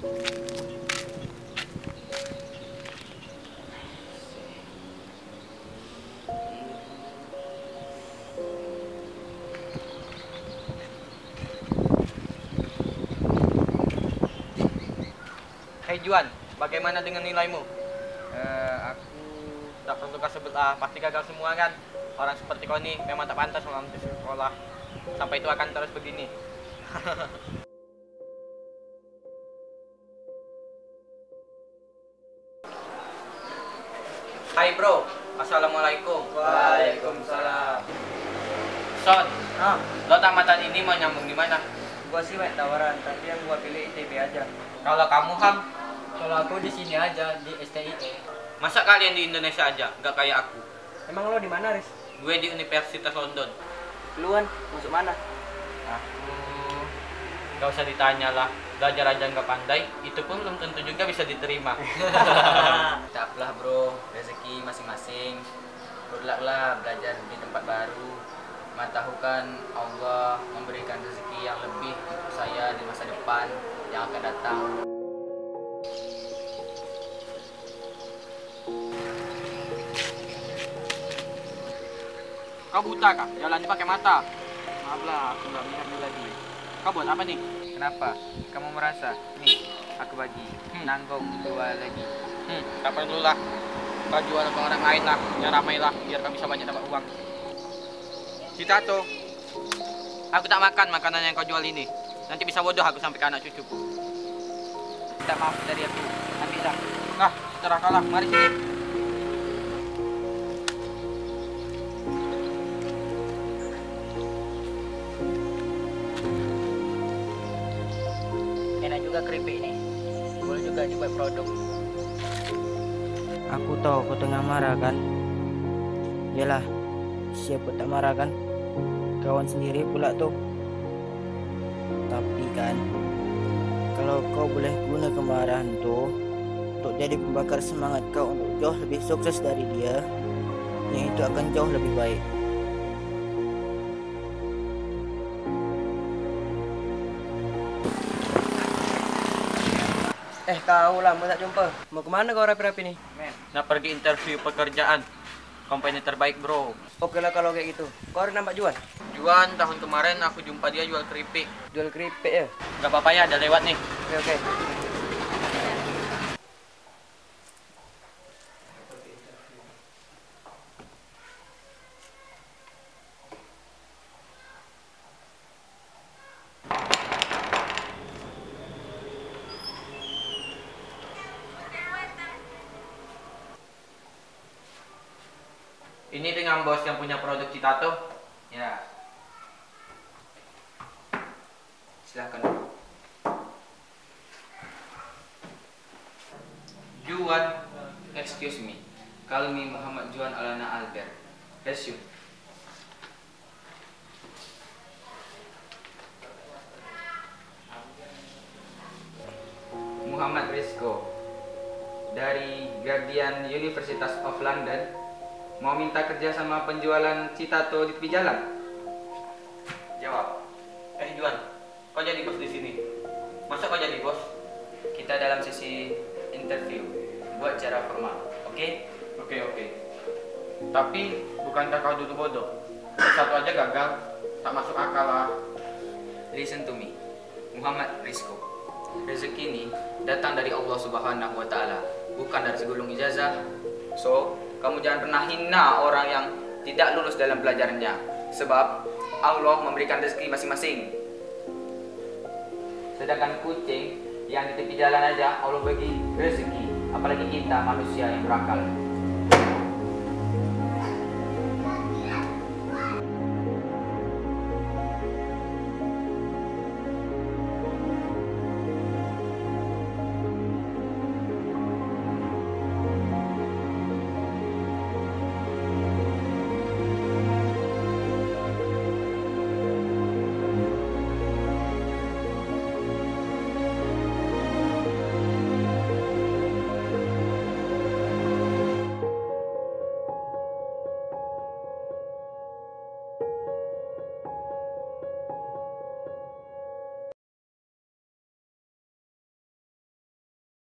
Hei Juan, bagaimana dengan nilaimu? Aku tak perlu kasih sebelah, pasti gagal semua kan? Orang seperti kau ini memang tak pantas melamar sekolah. Sampai itu akan terus begini. Hai bro, assalamualaikum. Waalaikumsalam. Son, lo tamatan ini mau nyambung di mana? Gua sih banyak tawaran, tapi yang gua pilih ITB aja. Kalau kamu Ham? Kalau aku di sini aja, di STI. Masa kalian di Indonesia aja? Nggak kayak aku. Emang lo di mana, Riz? Gue di Universitas London. Luan, masuk mana? Aku... nggak usah ditanya lah. Belajar aja nggak pandai, itu pun belum tentu juga bisa diterima. Cap lah bro, rezeki masing-masing. Berlak lah belajar di tempat baru. Matahukan Allah memberikan rezeki yang lebih untuk saya di masa depan yang akan datang. Kau buta kah? Jalan pakai mata. Maaflah, aku nggak melihat lagi. Kau buat apa nih? Kenapa? Kamu merasa? Nih, aku bagi. Nanggung, jual lagi. Tak perlulah. Kau jual ke orang lain lah, yang ramai lah, biar kami bisa banyak dapat uang. Chitato, aku tak makan makanan yang kau jual ini. Nanti bisa bodoh aku sampai ke anak cucuku. Minta maaf dari aku. Ambillah. Nah, setelah kalah, mari sini. Juga keripik nih, boleh juga dibuat produk. Aku tahu kau tengah marah kan? Yalah, siapa tak marah kan? Kawan sendiri pula tuh. Tapi kan, kalau kau boleh guna kemarahan tuh untuk jadi pembakar semangat kau untuk jauh lebih sukses dari dia, yang itu akan jauh lebih baik. Kau lama tak jumpa. Mau kemana kau rapi-rapi nih? Men, nak pergi interview pekerjaan. Company terbaik bro. Oke lah kalau kayak gitu. Kau ada nampak Juan? Juan, tahun kemarin aku jumpa dia jual keripik. Jual keripik ya? Gak apa-apa ya, ada lewat nih. Oke. Ini dengan bos yang punya produk Chitato? Ya. Silahkan. Juan, excuse me. Call me Muhammad Juan Alana Albert. Resume. Muhammad Rizko dari Guardian Universitas of London. Mau minta kerja sama penjualan Chitato di tepi jalan? Jawab. Juan, kau jadi bos di sini. Masa kau jadi bos? Kita dalam sesi interview, buat cara formal, oke? Oke. Tapi bukankah kau dulu bodoh? Satu aja gagal, tak masuk akal lah. Listen to me, Muhammad Rizko. Rezeki ini datang dari Allah Subhanahu Wa Taala, bukan dari segulung ijazah. So, kamu jangan pernah hina orang yang tidak lulus dalam pelajarannya, sebab Allah memberikan rezeki masing-masing. Sedangkan kucing yang di tepi jalan aja Allah bagi rezeki, apalagi kita manusia yang berakal.